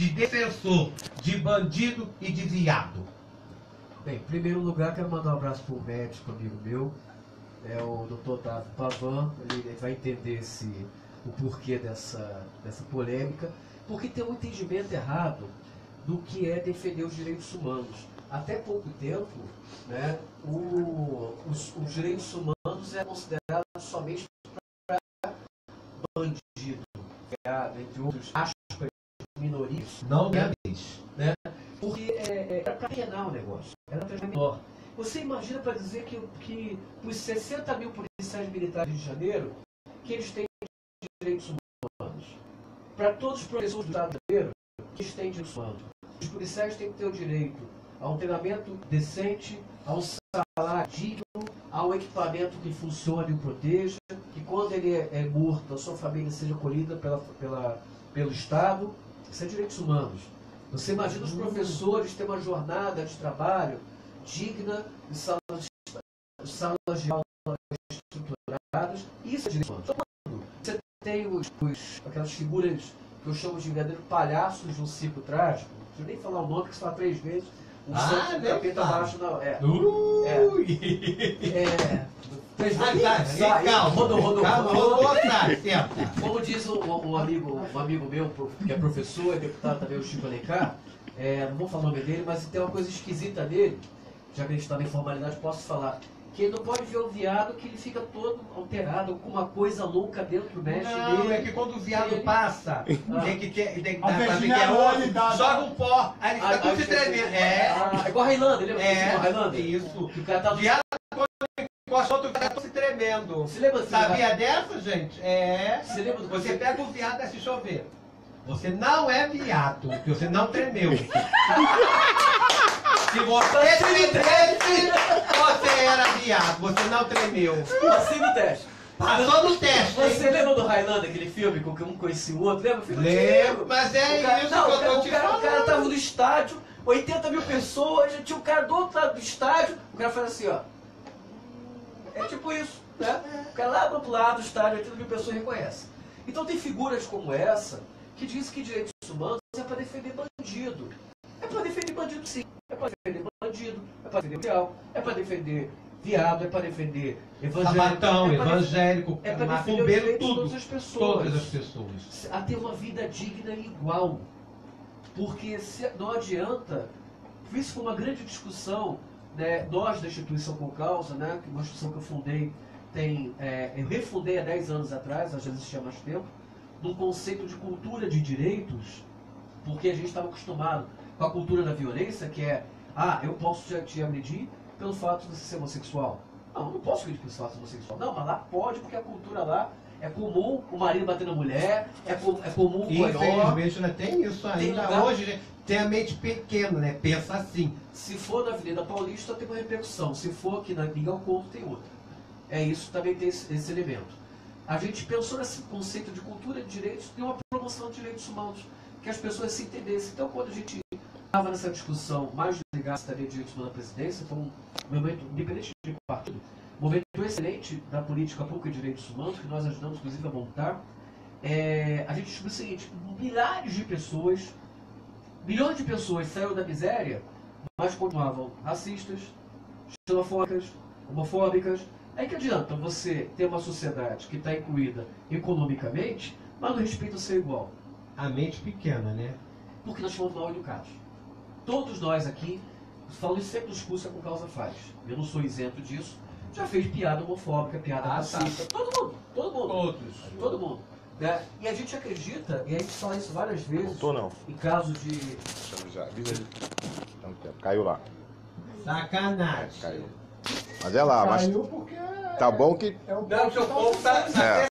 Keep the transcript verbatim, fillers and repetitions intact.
de defensor, de bandido e de viado? Bem, em primeiro lugar, quero mandar um abraço para o médico, amigo meu, é o doutor Tato Pavan. Ele vai entender esse, o porquê dessa, dessa polêmica, porque tem um entendimento errado do que é defender os direitos humanos. Até pouco tempo, né, o, os, os direitos humanos eram considerados somente para bandido, entre outros, aspas, minorias, não gays, né? Porque é, era para pequenar o negócio, era para menor. Você imagina para dizer que, que os sessenta mil policiais militares do Rio de Janeiro, que eles têm direitos humanos. Para todos os professores do Estado brasileiro, que eles têm direitos humanos. Os policiais têm que ter o direito a um treinamento decente, a um salário digno, a um equipamento que funcione e o proteja, que quando ele é morto, a sua família seja acolhida pela, pela, pelo Estado. Isso é direitos humanos. Você imagina os professores terem uma jornada de trabalho digna, de salas, salas de aula estruturadas. Isso é direitos humanos. Então, você tem os, os, aquelas figuras que eu chamo de verdadeiros palhaços de um ciclo trágico, não preciso nem falar o nome, que se fala três vezes. O ah, né? Capeta baixo não, é. Ui! É. É. Calma, calma, rodou atrás, certo? Como diz um, um, amigo, um amigo meu, que é professor, é deputado também, o Chico Alecá, é, não vou falar o nome dele, mas tem uma coisa esquisita dele, já que a gente está na informalidade, posso falar, que ele não pode ver o viado que ele fica todo alterado, com uma coisa louca dentro do mexe dele. Não, é que quando o viado ele passa, ah, tem que ter, tem que dar pra ver que é outro, joga um pó, aí ele fica tudo se tremendo. É, ah, igual a Highlander, lembra? É, Highlander. Isso. Que o cara tá... viado, quando ele encosta, outro cara tá se tremendo. Se lembra assim, sabia vai... dessa, gente? É. Se lembra do você você pega o viado e se chover. Você não é viado, porque você não tremeu. Se você se tremesse, você era viado, você não tremeu. Passei no teste. Passou no teste. Você lembra do Highlander, aquele filme com que um conhecia o outro? Lembra? Lembro, mas é cara, isso não, que eu tô cara, te falando. O cara tava no estádio, oitenta mil pessoas, tinha um cara do outro lado do estádio, o cara faz assim, ó. É tipo isso, né? O cara lá do outro lado do estádio, oitenta mil pessoas reconhecem. Então tem figuras como essa, que dizem que direitos humanos é para defender bandido. É para defender bandido sim, é para defender bandido, é para defender mundial, é para defender viado, é para defender evangélico, sabatão, é evangélico, é para defender tudo, todas as pessoas, todas as pessoas a ter uma vida digna e igual, porque se, não adianta. Por isso foi uma grande discussão, né, nós da instituição Com Causa, né, que é uma instituição que eu fundei, tem, é, eu refundei há dez anos atrás, às vezes tinha mais tempo, num conceito de cultura de direitos, porque a gente estava acostumado com a cultura da violência, que é, ah, eu posso te, te agredir pelo fato de você ser homossexual. Não, eu não posso agredir pelo fato de ser homossexual. Não, mas lá pode, porque a cultura lá é comum o marido bater na mulher, é, com, é comum o maior. Infelizmente, né, tem isso ainda. Tem hoje, né, tem a mente pequena, né, pensa assim. Se for na Avenida Paulista, tem uma repercussão. Se for aqui na Miguel Couto, tem outra. É isso, também tem esse, esse elemento. A gente pensou nesse conceito de cultura de direitos e uma promoção de direitos humanos, que as pessoas se entendessem. Então, quando a gente estava nessa discussão mais ligada à Secretaria de Direitos Humanos da Presidência, foi um momento, independente de partido, um momento excelente da política pública de direitos humanos, que nós ajudamos, inclusive, a montar. É, a gente descobriu o seguinte, milhares de pessoas, milhões de pessoas saíram da miséria, mas continuavam racistas, xenofóbicas, homofóbicas. Aí que adianta você ter uma sociedade que está incluída economicamente, mas não respeita o seu igual. A mente pequena, né? Porque nós fomos mal educados. Todos nós aqui, falo isso sempre nos cursos que a Com Causa faz. Eu não sou isento disso. Já fez piada homofóbica, piada racista. Todo mundo, todo mundo. Todos. Todo mundo. Né? E a gente acredita, e a gente fala isso várias vezes. Não tô, não. Em caso de... Deixa eu avisar. Avisa ali. Caiu lá. Sacanagem. É, caiu. Mas é lá, mas... Caiu porque... Tá bom que... É o... Não, seu povo tá... É.